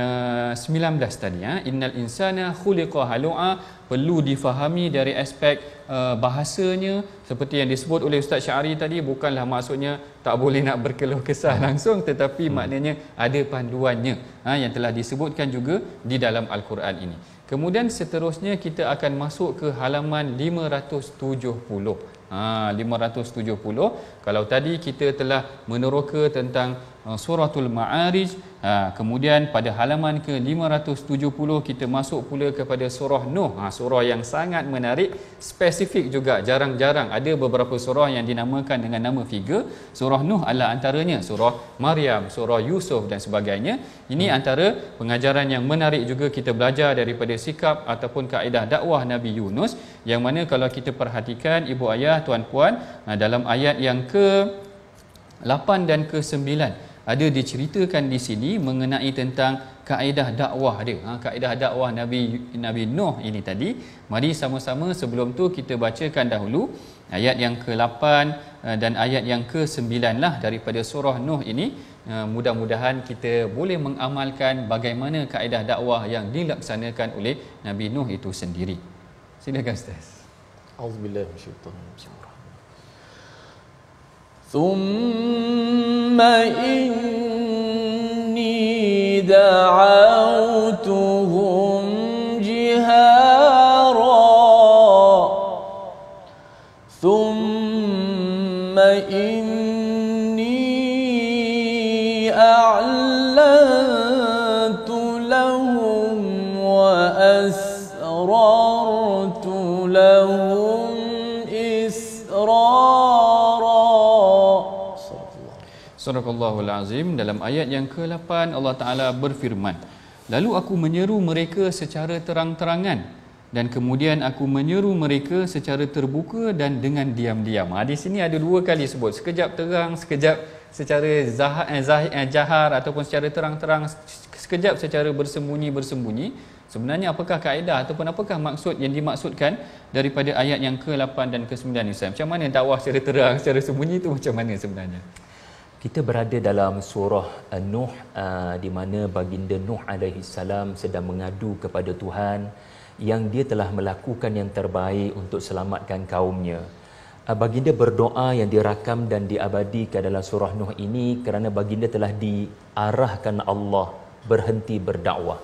uh, sembilan belas tadi ya. Innal insana khuliqa halu'a, perlu difahami dari aspek uh, bahasanya seperti yang disebut oleh Ustaz Syaari tadi. Bukanlah maksudnya tak boleh nak berkeluh kesah langsung, tetapi hmm. maknanya ada panduannya ha, yang telah disebutkan juga di dalam Al-Quran ini. Kemudian seterusnya kita akan masuk ke halaman lima ratus tujuh puluh. Ha, lima ratus tujuh puluh. Kalau tadi kita telah meneroka tentang uh, suratul Ma'arij, ha, kemudian pada halaman ke lima ratus tujuh puluh kita masuk pula kepada surah Nuh. Ha, surah yang sangat menarik, spesifik juga, jarang-jarang ada beberapa surah yang dinamakan dengan nama figure. Surah Nuh adalah antaranya, surah Maryam, surah Yusuf dan sebagainya. Ini hmm. antara pengajaran yang menarik juga kita belajar daripada sikap ataupun kaedah dakwah Nabi Yunus, yang mana kalau kita perhatikan ibu ayah, tuan-puan, dalam ayat yang ke lapan dan ke sembilan ada diceritakan di sini mengenai tentang kaedah dakwah dia. Ha, kaedah dakwah Nabi Nabi Nuh ini tadi. Mari sama-sama sebelum tu kita bacakan dahulu ayat yang ke lapan dan ayat yang ke sembilan lah daripada surah Nuh ini. Mudah-mudahan kita boleh mengamalkan bagaimana kaedah dakwah yang dilaksanakan oleh Nabi Nuh itu sendiri. Silakan Ustaz. Auzubillahi minasyaitanir rajim. ثم إني دعوتهم جهارا ثم إني أعلنت لهم وأسررت لهم إسرارا. Subhanallahul azim. Dalam ayat yang ke lapan Allah Taala berfirman, lalu aku menyeru mereka secara terang-terangan dan kemudian aku menyeru mereka secara terbuka dan dengan diam-diam. Ha, di sini ada dua kali sebut, sekejap terang, sekejap secara zahir, eh, zahir eh, jahar ataupun secara terang-terang, sekejap secara bersembunyi-bersembunyi. Sebenarnya apakah kaedah ataupun apakah maksud yang dimaksudkan daripada ayat yang ke lapan dan ke sembilan ni Ustaz? Macam mana dakwah secara terang, secara sembunyi tu macam mana sebenarnya? Kita berada dalam surah Nuh uh, di mana baginda Nuh alaihi salam sedang mengadu kepada Tuhan yang dia telah melakukan yang terbaik untuk selamatkan kaumnya. Uh, baginda berdoa yang dirakam dan diabadikan dalam surah Nuh ini kerana baginda telah diarahkan Allah berhenti berdakwah.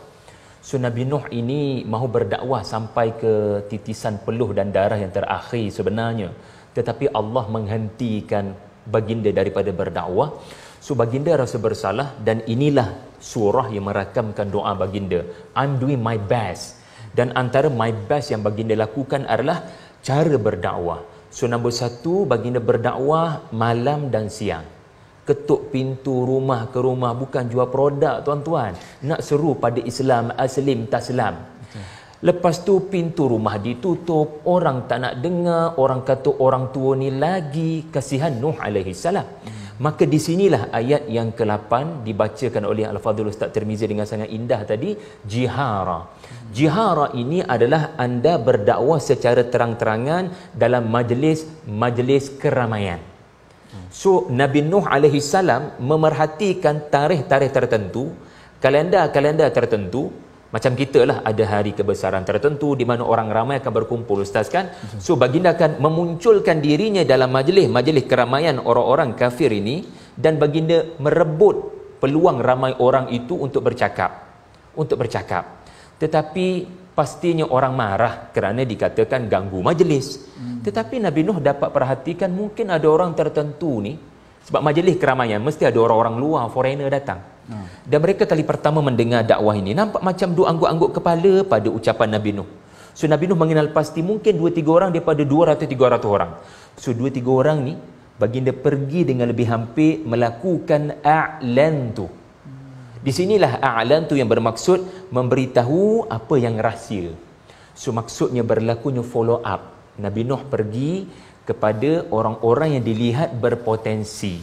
So Nabi Nuh ini mahu berdakwah sampai ke titisan peluh dan darah yang terakhir sebenarnya, tetapi Allah menghentikan baginda daripada berdakwah. So baginda rasa bersalah dan inilah surah yang merakamkan doa baginda. I'm doing my best. Dan antara my best yang baginda lakukan adalah cara berdakwah. So nombor satu, baginda berdakwah malam dan siang. Ketuk pintu rumah ke rumah, bukan jual produk tuan-tuan. Nak seru pada Islam, aslim taslam. Lepas tu pintu rumah ditutup, orang tak nak dengar, orang kata orang tua ni lagi, kasihan Nuh alaihi salam. Hmm. Maka di sinilah ayat yang ke lapan dibacakan oleh Al-Fadhil Ustaz Tirmizi dengan sangat indah tadi, jihara. Hmm. Jihara ini adalah anda berdakwah secara terang-terangan dalam majlis-majlis keramaian. Hmm. So Nabi Nuh alaihi salam memerhatikan tarikh-tarikh tertentu, kalendar-kalendar tertentu. Macam kita lah ada hari kebesaran tertentu di mana orang ramai akan berkumpul Ustaz kan. So baginda akan memunculkan dirinya dalam majlis-majlis keramaian orang-orang kafir ini dan baginda merebut peluang ramai orang itu untuk bercakap. Untuk bercakap. Tetapi pastinya orang marah kerana dikatakan ganggu majlis. Hmm. Tetapi Nabi Nuh dapat perhatikan mungkin ada orang tertentu ni, sebab majlis keramaian mesti ada orang-orang luar, foreigner datang. Hmm. Dan mereka kali pertama mendengar dakwah ini nampak macam duk angguk-angguk kepala pada ucapan Nabi Nuh. So Nabi Nuh mengenal pasti mungkin dua tiga orang daripada dua ratus tiga ratus orang. So dua tiga orang ni baginda pergi dengan lebih hampir melakukan a'lantu. Di sinilah a'lantu yang bermaksud memberitahu apa yang rahsia. So maksudnya berlakunya follow up. Nabi Nuh pergi kepada orang-orang yang dilihat berpotensi,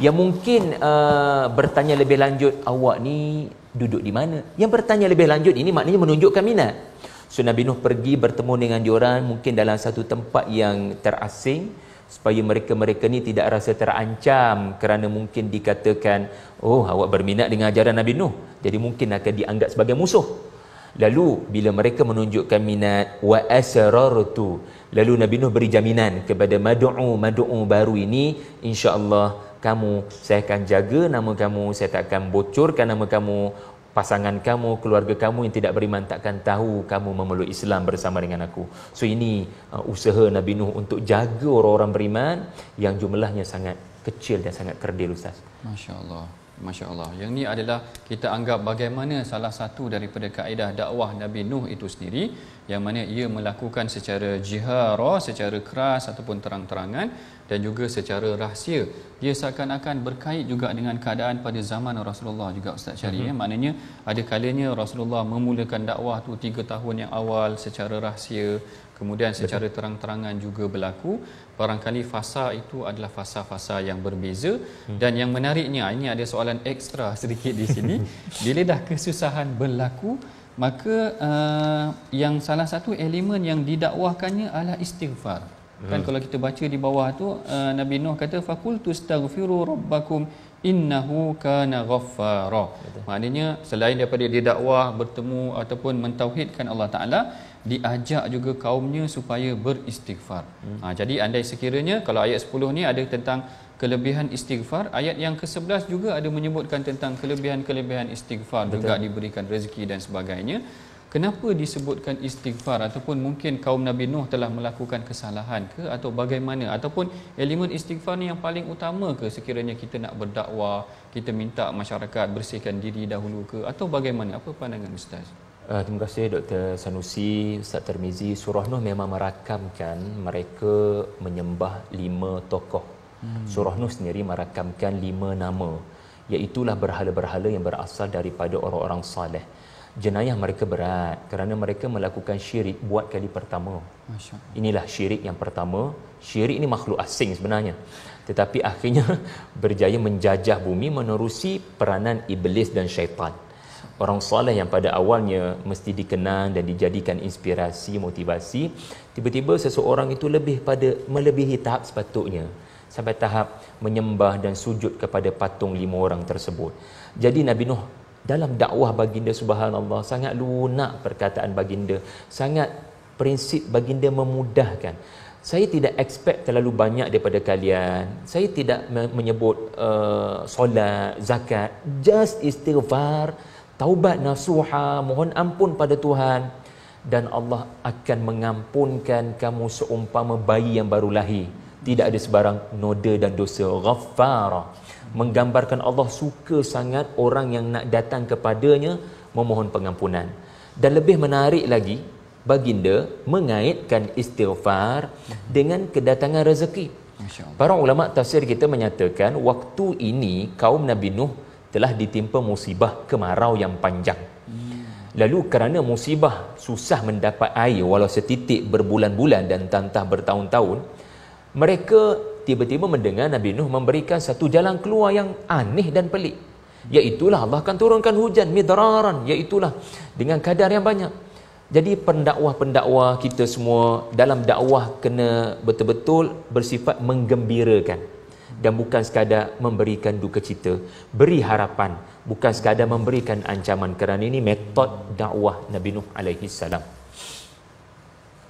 yang mungkin uh, bertanya lebih lanjut, awak ni duduk di mana? Yang bertanya lebih lanjut ini maknanya menunjukkan minat. So Nabi Nuh pergi bertemu dengan diorang mungkin dalam satu tempat yang terasing supaya mereka-mereka ni tidak rasa terancam kerana mungkin dikatakan, oh awak berminat dengan ajaran Nabi Nuh, jadi mungkin akan dianggap sebagai musuh. Lalu bila mereka menunjukkan minat, wa asrartu, lalu Nabi Nuh beri jaminan kepada mad'u mad'u baru ini, insya-Allah kamu, saya akan jaga nama kamu, saya tak akan bocorkan nama kamu, pasangan kamu, keluarga kamu yang tidak beriman takkan tahu kamu memeluk Islam bersama dengan aku. So ini uh, usaha Nabi Nuh untuk jaga orang-orang beriman yang jumlahnya sangat kecil dan sangat kerdil Ustaz. Masya-Allah. Masya-Allah. Yang ni adalah kita anggap bagaimana salah satu daripada kaedah dakwah Nabi Nuh itu sendiri, yang mana ia melakukan secara jihara, secara keras ataupun terang-terangan, dan juga secara rahsia. Dia seakan-akan berkait juga dengan keadaan pada zaman Rasulullah juga, Ustaz Syaari. Mm-hmm. Ya, maknanya ada kalanya Rasulullah memulakan dakwah tu tiga tahun yang awal secara rahsia, kemudian secara terang-terangan juga berlaku. Barangkali fasa itu adalah fasa-fasa yang berbeza. Hmm. Dan yang menariknya, ini ada soalan ekstra sedikit di sini. Bila dah kesusahan berlaku, maka uh, yang salah satu elemen yang didakwahkannya adalah istighfar. Hmm. Kan kalau kita baca di bawah tu, uh, Nabi Nuh kata faqultu astaghfiru rabbakum innahu kana ghaffara. Maknanya selain daripada dia dakwah bertemu ataupun mentauhidkan Allah Taala, diajak juga kaumnya supaya beristighfar. Hmm. Ha, jadi andai sekiranya kalau ayat sepuluh ni ada tentang kelebihan istighfar, ayat yang ke sebelas juga ada menyebutkan tentang kelebihan-kelebihan istighfar. Betul. Juga diberikan rezeki dan sebagainya. Kenapa disebutkan istighfar? Ataupun mungkin kaum Nabi Nuh telah melakukan kesalahan ke, atau bagaimana, ataupun elemen istighfar ni yang paling utama ke sekiranya kita nak berdakwah? Kita minta masyarakat bersihkan diri dahulu ke, atau bagaimana? Apa pandangan Ustaz? Uh, terima kasih Doktor Sanusi, Ustaz Tirmizi. Surah Nuh memang merakamkan mereka menyembah lima tokoh. Hmm. Surah Nuh sendiri merakamkan lima nama, iaitulah berhala-berhala yang berasal daripada orang-orang saleh. Jenayah mereka berat kerana mereka melakukan syirik buat kali pertama. Masya-Allah. Inilah syirik yang pertama. Syirik ini makhluk asing sebenarnya, tetapi akhirnya berjaya menjajah bumi menerusi peranan iblis dan syaitan. Orang soleh yang pada awalnya mesti dikenang dan dijadikan inspirasi, motivasi, tiba-tiba seseorang itu lebih pada melebihi tahap sepatutnya, sampai tahap menyembah dan sujud kepada patung lima orang tersebut. Jadi Nabi Nuh dalam dakwah baginda, subhanallah, sangat lunak perkataan baginda, sangat prinsip baginda memudahkan. Saya tidak expect terlalu banyak daripada kalian. Saya tidak menyebut uh, solat, zakat, just istighfar, taubat nasuha, mohon ampun pada Tuhan, dan Allah akan mengampunkan kamu seumpama bayi yang baru lahir, tidak ada sebarang noda dan dosa. Ghaffara menggambarkan Allah suka sangat orang yang nak datang kepadanya memohon pengampunan. Dan lebih menarik lagi, baginda mengaitkan istighfar dengan kedatangan rezeki. Para ulama tafsir kita menyatakan waktu ini kaum Nabi Nuh telah ditimpa musibah kemarau yang panjang. Lalu kerana musibah susah mendapat air walau setitik berbulan-bulan dan tantah bertahun-tahun, mereka tiba-tiba mendengar Nabi Nuh memberikan satu jalan keluar yang aneh dan pelik, iaitulah Allah akan turunkan hujan midararan, iaitulah dengan kadar yang banyak. Jadi pendakwah-pendakwah kita semua dalam dakwah kena betul-betul bersifat menggembirakan dan bukan sekadar memberikan duka cita. Beri harapan, bukan sekadar memberikan ancaman, kerana ini metod dakwah Nabi Nuh alaihi salam.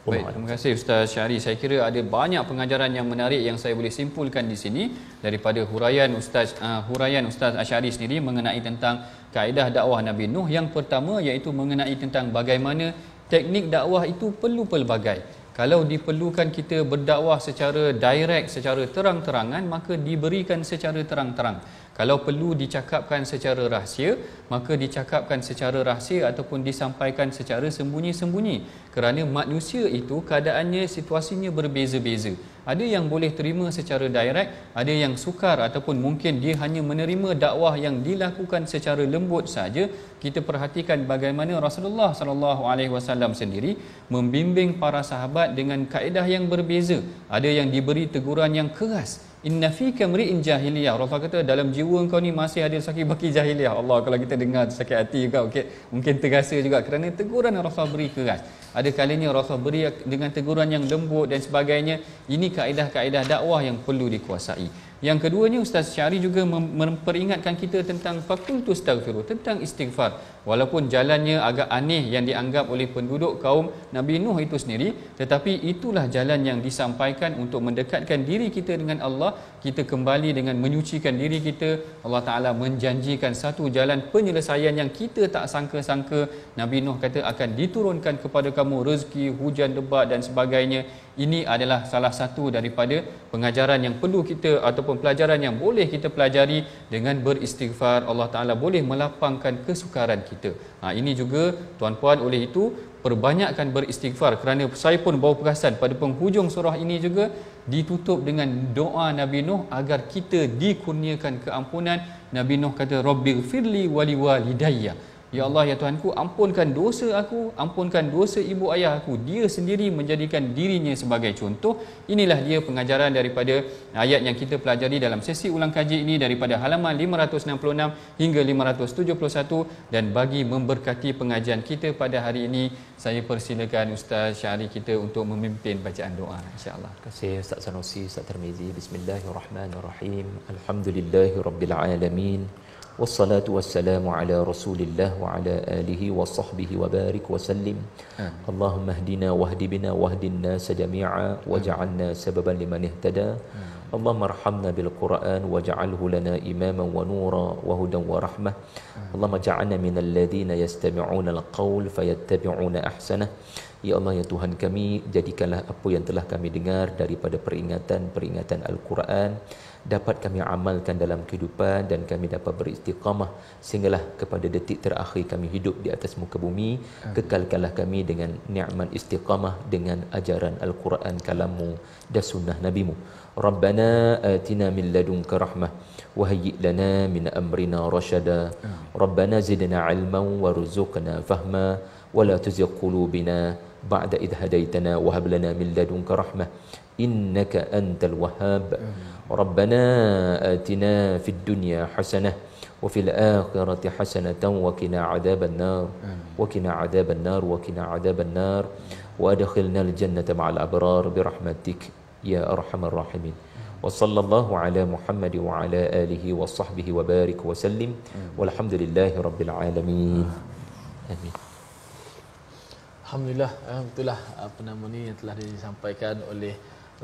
Baik, terima kasih Ustaz Syaari. Saya kira ada banyak pengajaran yang menarik yang saya boleh simpulkan di sini daripada huraian Ustaz uh, huraian Ustaz Syaari sendiri mengenai tentang kaedah dakwah Nabi Nuh. Yang pertama iaitu mengenai tentang bagaimana teknik dakwah itu perlu pelbagai. Kalau diperlukan kita berdakwah secara direct, secara terang-terangan, maka diberikan secara terang-terang. Kalau perlu dicakapkan secara rahsia, maka dicakapkan secara rahsia ataupun disampaikan secara sembunyi-sembunyi. Kerana manusia itu keadaannya, situasinya berbeza-beza. Ada yang boleh terima secara direct, ada yang sukar ataupun mungkin dia hanya menerima dakwah yang dilakukan secara lembut saja. Kita perhatikan bagaimana Rasulullah sallallahu alaihi wasallam sendiri membimbing para sahabat dengan kaedah yang berbeza. Ada yang diberi teguran yang keras, inna fika mri'in jahiliyah. Rasulullah kata dalam jiwa kau ni masih ada sakit baki jahiliyah. Allah, kalau kita dengar sakit hati juga, okey, mungkin terasa juga kerana teguran Rasulullah beri keras. Ada kalanya Rasulullah beri dengan teguran yang lembut dan sebagainya. Ini kaedah-kaedah dakwah yang perlu dikuasai. Yang keduanya, Ustaz Syaari juga memperingatkan kita tentang faqultu astaghfiru, tentang istighfar. Walaupun jalannya agak aneh yang dianggap oleh penduduk kaum Nabi Nuh itu sendiri, tetapi itulah jalan yang disampaikan untuk mendekatkan diri kita dengan Allah. Kita kembali dengan menyucikan diri kita. Allah Ta'ala menjanjikan satu jalan penyelesaian yang kita tak sangka-sangka. Nabi Nuh kata akan diturunkan kepada kamu rezeki, hujan lebat dan sebagainya. Ini adalah salah satu daripada pengajaran yang perlu kita ataupun pelajaran yang boleh kita pelajari. Dengan beristighfar, Allah Ta'ala boleh melapangkan kesukaran kita. Ha, ini juga tuan-puan, oleh itu perbanyakkan beristighfar, kerana saya pun bawa perasan pada penghujung surah ini juga ditutup dengan doa Nabi Nuh agar kita dikurniakan keampunan. Nabi Nuh kata, Rabbighfirli waliwalidayya, ya Allah, ya Tuhanku, ampunkan dosa aku, ampunkan dosa ibu ayah aku. Dia sendiri menjadikan dirinya sebagai contoh. Inilah dia pengajaran daripada ayat yang kita pelajari dalam sesi ulang kaji ini daripada halaman lima ratus enam puluh enam hingga lima ratus tujuh puluh satu. Dan bagi memberkati pengajian kita pada hari ini, saya persilakan Ustaz Syaari kita untuk memimpin bacaan doa, insya-Allah. Terima kasih Ustaz Sanusi, Ustaz Tirmizi. Bismillahirrahmanirrahim. Alhamdulillahirabbil alamin. Wassalatu wassalamu ala rasulillah wa ala alihi wa sahbihi wa barik wa sallim. Allahumma hdina wahdi bina wahdin nas jami'a waj'alna sababan liman ihtada. Allahumma arhamna bil Quran waj'alhu lana imaman wa nura wa hudan wa rahmah. Allahumma ja'alna minal ladina yastami'una al qaul fayattabi'una ahsana. Ya Allah, ya Tuhan kami, jadikanlah apa yang telah kami dengar daripada peringatan-peringatan Al-Quran dapat kami amalkan dalam kehidupan dan kami dapat beristiqamah sehinggalah kepada detik terakhir kami hidup di atas muka bumi. Kekalkanlah kami dengan nikmat istiqamah dengan ajaran Al-Quran, kalammu dan sunnah nabimu. Rabbana atina min ladunka rahmah wa hayyi' lana min amrina rasyada. Rabbana zidna 'ilman warzuqna fahma wa la tuzigh qulubina ba'da idh hadaitana wa hab lana min ladunka rahmah innaka antal wahhab. Rabbana atina fid dunya hasanah wa fil akhirati hasanatan wa qina 'adzaban nar wa qina 'adzaban nar wa qina 'adzaban nar wa adkhilna al jannata ma'al abrar bi rahmatik ya arhamar rahimin. Wa sallallahu ala Muhammad wa ala alihi wa sahbihi wa barik wa sallim walhamdulillahi rabbil alamin. Amin. Alhamdulillah, itulah apa nama ni yang telah disampaikan oleh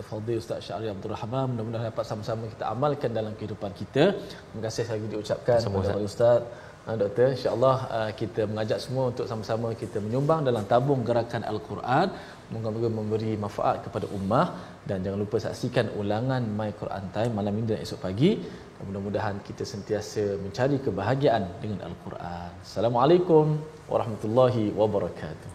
Fadhil Ustaz Syaari Ab Rahman. Mudah-mudahan dapat sama-sama kita amalkan dalam kehidupan kita. Terima kasih saya diucapkan kepada Ustaz, Doktor. InsyaAllah kita mengajak semua untuk sama-sama kita menyumbang dalam tabung gerakan Al-Quran. Moga-moga memberi manfaat kepada ummah. Dan jangan lupa saksikan ulangan My Quran Time malam ini dan esok pagi. Mudah-mudahan kita sentiasa mencari kebahagiaan dengan Al-Quran. Assalamualaikum warahmatullahi wabarakatuh.